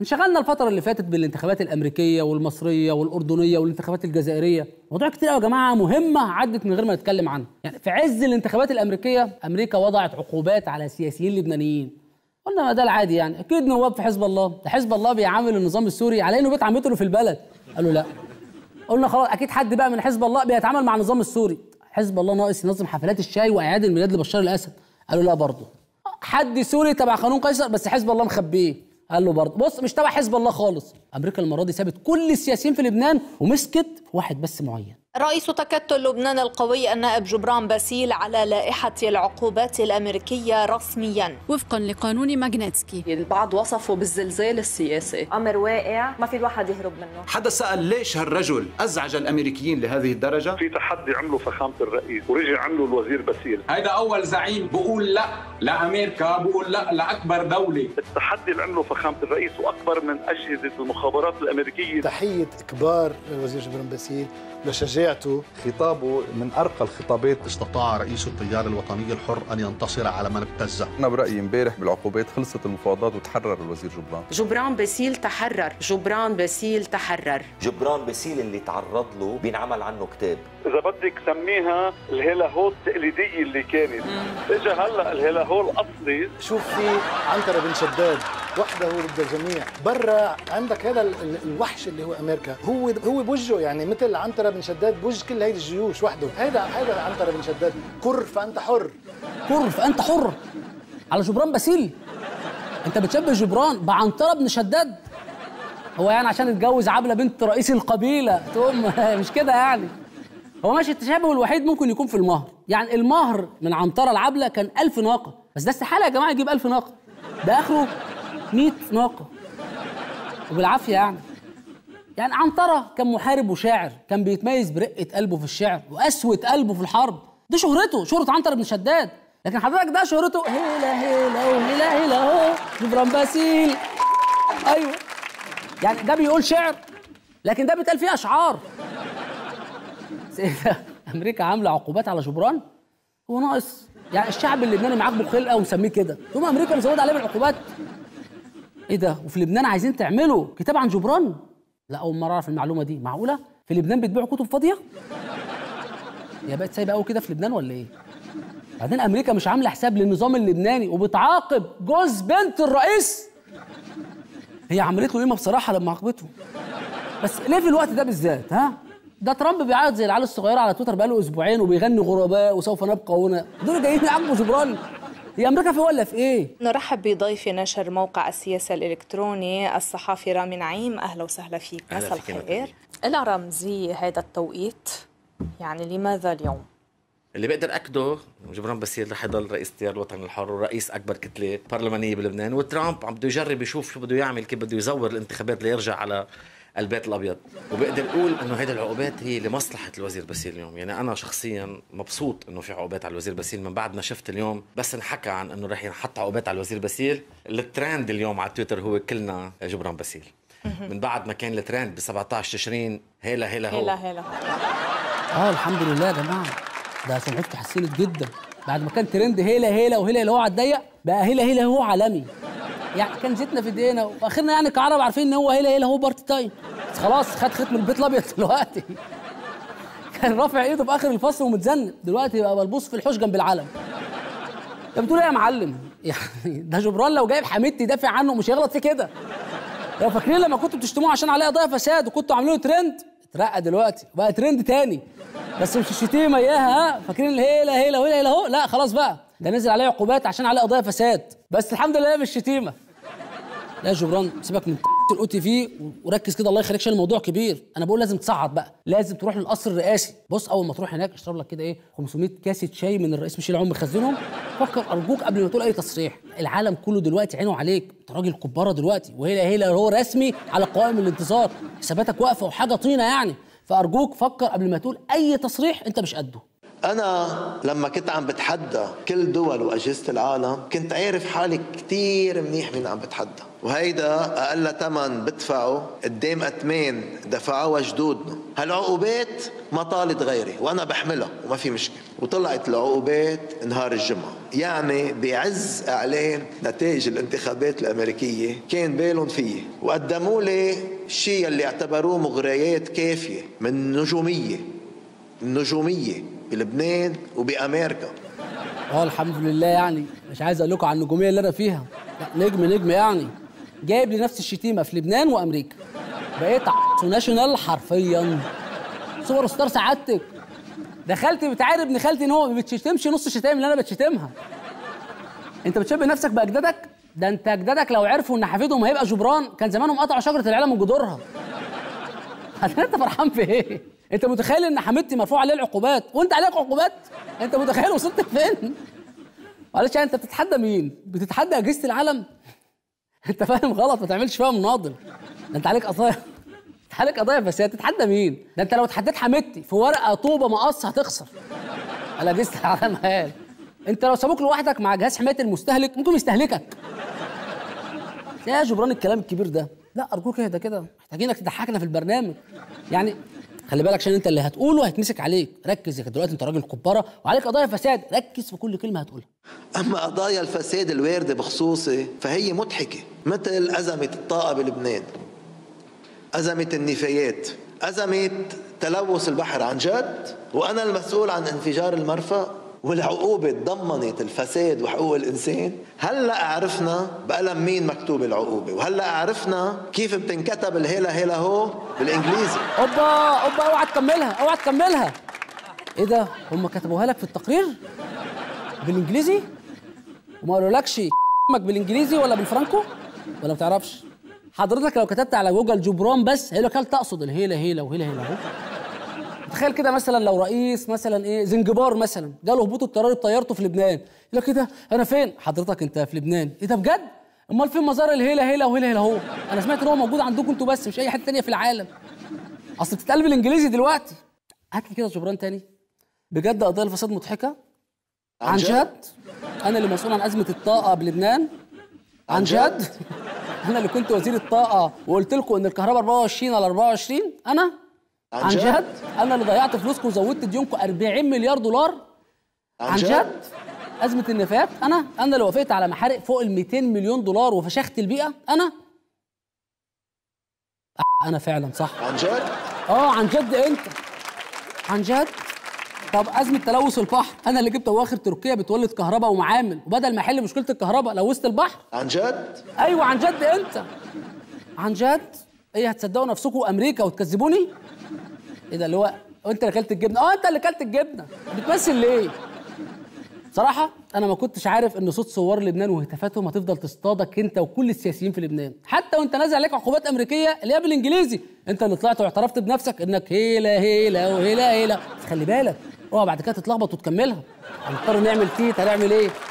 انشغلنا الفترة اللي فاتت بالانتخابات الأمريكية والمصرية والأردنية والانتخابات الجزائرية، موضوع كتير قوي يا جماعة مهمة عدت من غير ما نتكلم عنها. يعني في عز الانتخابات الأمريكية أمريكا وضعت عقوبات على سياسيين لبنانيين، قلنا ما ده العادي يعني، أكيد نواب في حزب الله، ده حزب الله بيعامل النظام السوري على إنه بيت عمته في البلد، قالوا لا، قلنا خلاص أكيد حد بقى من حزب الله بيتعامل مع النظام السوري، حزب الله ناقص ينظم حفلات الشاي وأعياد الميلاد لبشار الأسد، قالوا لا برضه، حد سوري تبع قانون قيصر بس حزب الله مخبيه، قال له برضه بص مش تبع حزب الله خالص. امريكا المره دي سابت كل السياسيين في لبنان ومسكت واحد بس معين. رئيس تكتل لبنان القوي النائب جبران باسيل على لائحة العقوبات الأمريكية رسميا وفقا لقانون ماغنتسكي. البعض وصفه بالزلزال السياسي، أمر واقع ما في الواحد يهرب منه. حدا سأل ليش هالرجل أزعج الأمريكيين لهذه الدرجة؟ في تحدي عمله فخامة الرئيس ورجع عمله الوزير باسيل. هيدا أول زعيم بقول لا لأمريكا، بقول لا لأكبر دولة. التحدي اللي عمله فخامة الرئيس وأكبر من أجهزة المخابرات الأمريكية. تحية إكبار للوزير جبران باسيل لشجاعته. خطابه من أرقى الخطابات. استطاع رئيس التيار الوطني الحر أن ينتصر على من ابتزه. أنا برأيي امبارح بالعقوبات خلصت المفاوضات وتحرر الوزير جبران. جبران باسيل تحرر، جبران باسيل تحرر. جبران باسيل اللي تعرض له بينعمل عنه كتاب. إذا بدك سميها الهلاهول التقليدية اللي كانت، إجا هلا الهلاهول الأصلي. شوف في عنترة بن شداد وحده ضد الجميع، برا عندك هذا الوحش اللي هو أمريكا، هو بوجهه يعني مثل عنترة بن شداد بوجه كل هيدي الجيوش وحده، هيدا عنترة بن شداد. كر فأنت حر، كر فأنت حر على جبران باسيل. أنت بتشبه جبران بعنترة بن شداد؟ هو يعني عشان اتجوز عبلة بنت رئيس القبيلة تقوم مش كده يعني. هو ماشي، التشابه الوحيد ممكن يكون في المهر، يعني المهر من عنترة لعبلة كان 1000 ناقة، بس ده استحالة يا جماعة يجيب 1000 ناقة، ده آخره 100 ناقة وبالعافية يعني. يعني عنترة كان محارب وشاعر، كان بيتميز برقة قلبه في الشعر وقسوة قلبه في الحرب، دي شهرته، شهرة عنترة بن شداد. لكن حضرتك ده شهرته هيلا هيلا وهيلا هيلا هو جبران باسيل. ايوه يعني ده بيقول شعر، لكن ده بيتقال فيه اشعار. امريكا عامله عقوبات على جبران، هو ناقص يعني الشعب اللبناني معاكبه خلقه ومسميه كده، ثم امريكا مزوده عليه بالعقوبات. ايه ده؟ وفي لبنان عايزين تعملوا كتاب عن جبران؟ لا أول مرة أعرف المعلومة دي، معقولة؟ في لبنان بيتباعوا كتب فاضية؟ يا بقت سايبة قوي كده في لبنان ولا إيه؟ بعدين أمريكا مش عاملة حساب للنظام اللبناني وبتعاقب جوز بنت الرئيس؟ هي عملت له قيمة بصراحة لما عاقبته. بس ليه في الوقت ده بالذات ها؟ ده ترامب بيعيط زي العيال الصغيرة على تويتر بقاله أسبوعين وبيغني غرباء وسوف نبقى هنا، دول جايين يعاقبوا جبران؟ هي أمريكا في ولا في إيه؟ نرحب بضيف نشر موقع السياسة الإلكتروني الصحافي رامي نعيم، أهلا وسهلا فيك، مساء الخير. إلى رمزي هذا التوقيت، يعني لماذا اليوم؟ اللي بقدر أكده جبران باسيل رح يضل رئيس التيار الوطني الحر ورئيس أكبر كتلة برلمانية بلبنان، وترامب عم بده يجرب يشوف شو بده يعمل، كيف بده يزور الانتخابات ليرجع على البيت الابيض. وبقدر اقول انه هيدي العقوبات هي لمصلحه الوزير باسيل اليوم، يعني انا شخصيا مبسوط انه في عقوبات على الوزير باسيل من بعد ما شفت اليوم بس انحكى عن انه رح ينحط عقوبات على الوزير باسيل. الترند اليوم على تويتر هو كلنا جبران باسيل، من بعد ما كان الترند ب 17 تشرين هيلا هيلا هو هيلا هيلا. الحمد لله يا جماعه، ده سمعته حسنت جدا، بعد ما كان ترند هيلا هيلا وهيلا هيلا هو على الضيق، بقى هيلا هيلا هو عالمي، يعني كان زيتنا في ايدينا واخرنا يعني كعرب عارفين ان هو هيلا هيلا هو بارت تايم، بس خلاص خد ختم البيت الابيض دلوقتي. كان رافع ايده في اخر الفصل ومتذنب، دلوقتي بقى ملبوس في الحوش جنب العلم. انت بتقول ايه يا معلم؟ يعني ده جبران لو جايب حميد تدافع عنه مش هيغلط في كده. لو فاكرين لما كنتوا بتشتموه عشان عليه قضايا فساد وكنتوا عاملين له ترند، اترقى دلوقتي بقى ترند تاني، بس مش الشتيمه اياها ها، فاكرين الهيلا هيلا هيلا هيلا هو، لا خلاص بقى ده نزل عليه عقوبات عشان عليه قضايا فساد، بس الحمد لله مش شتيمه. لا يا جبران سيبك من الأو تي في وركز كده، الله يخليك، عشان الموضوع كبير. انا بقول لازم تصعد بقى، لازم تروح للقصر الرئاسي. بص اول ما تروح هناك اشرب لك كده ايه 500 كاسه شاي من الرئيس ميشال عون مخزنهم، فكر ارجوك قبل ما تقول اي تصريح. العالم كله دلوقتي عينه عليك، انت راجل كباره دلوقتي، وهيلا هيلا هو رسمي على قوائم الانتظار، حساباتك واقفه وحاجه طينه يعني، فارجوك فكر قبل ما تقول اي تصريح انت مش قده. أنا لما كنت عم بتحدى كل دول وأجهزة العالم كنت عارف حالي كتير منيح مين عم بتحدى، وهيدا أقل ثمن بدفعه قدام أثمان دفعوها جدودنا. هالعقوبات ما طالت غيري وأنا بحملها وما في مشكلة، وطلعت العقوبات نهار الجمعة. يعني بعز إعلان نتائج الانتخابات الأمريكية كان بالهم فيي وقدموا لي الشيء اللي اعتبروه مغريات كافية من النجومية بلبنان وبأمريكا. الحمد لله، يعني مش عايز أقول لكم على النجومية اللي أنا فيها، نجم يعني جايب لنفس الشتيمة في لبنان وأمريكا، بقيت ناشونال حرفياً، سوبر ستار سعادتك. دخلت بتعارف ابن خالتي إن هو ما بتشتمش نص الشتايم اللي أنا بتشتمها. أنت بتشبه نفسك بأجدادك؟ ده أنت أجدادك لو عرفوا إن حفيدهم هيبقى جبران كان زمانهم قطعوا شجرة العيلة من جذورها. أنت فرحان في إيه؟ أنت متخيل إن حميدتي مرفوع عليها العقوبات وأنت عليك عقوبات؟ أنت متخيل وصلت فين؟ معلش يعني أنت بتتحدى مين؟ بتتحدى أجهزة العالم؟ أنت فاهم غلط، ما تعملش فيها مناضل. ده أنت عليك قضايا، عليك قضايا بس هي تتحدى مين؟ ده أنت لو اتحديت حميدتي في ورقة طوبة مقص هتخسر. على أجهزة العالم قال. أنت لو سابوك لوحدك مع جهاز حماية المستهلك ممكن يستهلكك. يا جبران الكلام الكبير ده، لا أرجوك اهدى كده، محتاجينك تضحكنا في البرنامج. يعني خلي بالك عشان انت اللي هتقوله هيتمسك عليك، ركز يا دلوقتي انت راجل كبارة وعليك قضايا فساد، ركز في كل كلمة هتقولها. أما قضايا الفساد الواردة بخصوصي فهي مضحكة، مثل أزمة الطاقة بلبنان، أزمة النفايات، أزمة تلوث البحر عن جد، وأنا المسؤول عن انفجار المرفأ، والعقوبة تضمنت الفساد وحقوق الإنسان. هلأ عرفنا بقلم مين مكتوب العقوبة، وهلأ عرفنا كيف بتنكتب الهيلا هيلا هو بالإنجليزي. أوبا أوعى تكملها أوعى تكملها. إيه ده؟ هم كتبوها لك في التقرير؟ بالإنجليزي؟ وما قالولكش ك***مك بالإنجليزي ولا بالفرنكو؟ ولا بتعرفش؟ حضرتك لو كتبت على جوجل جبران بس هيقول لك هل تقصد الهيلا هيلا وهيلا هيلا هو؟ تخيل كده مثلا لو رئيس مثلا ايه زنجبار مثلا جاله هبوط اضطراري بطيارته في لبنان، يقول لك ايه ده؟ انا فين؟ حضرتك انت في لبنان. ايه ده بجد؟ امال فين مزار الهيلا هيلا وهيلا هيلا هو؟ انا سمعت ان هو موجود عندكم انتوا بس مش اي حته ثانيه في العالم. اصل بتتقلب الانجليزي دلوقتي. هات لي كده جبران ثاني. بجد قضايا الفساد مضحكه. عن جد؟ انا اللي مسؤول عن ازمه الطاقه بلبنان. عن جد؟ انا اللي كنت وزير الطاقه وقلت لكم ان الكهرباء 24/24 انا؟ عن جد؟ أنا اللي ضيعت فلوسكم وزودت ديونكم 40 مليار دولار؟ عن جد؟ أزمة النفايات أنا اللي وافقت على محارق فوق ال 200 مليون دولار وفشخت البيئة أنا فعلا صح. عن جد؟ عن جد أنت. عن جد؟ طب أزمة تلوث البحر، أنا اللي جبت أواخر تركيا بتولد كهرباء ومعامل وبدل ما أحل مشكلة الكهرباء لوثت البحر. عن جد؟ أيوه عن جد أنت. عن جد؟ إيه هتصدقوا نفسكم وأمريكا وتكذبوني؟ ايه ده اللي هو انت اللي اكلت الجبنه؟ انت اللي اكلت الجبنه، بتمثل ليه؟ بصراحه انا ما كنتش عارف ان صوت ثوار لبنان وهتافاتهم هتفضل تصطادك انت وكل السياسيين في لبنان، حتى وانت نازل عليك عقوبات امريكيه اللي هي بالانجليزي، انت اللي طلعت واعترفت بنفسك انك هيلا هيلا وهيلا هيلا، بس خلي بالك اوعى بعد كده تتلخبط وتكملها. هنضطر نعمل تيت، هنعمل ايه؟